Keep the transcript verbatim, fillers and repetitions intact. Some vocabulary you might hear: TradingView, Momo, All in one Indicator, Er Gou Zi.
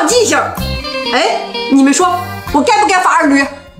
长记性。哎，你们说我该不该罚二驴？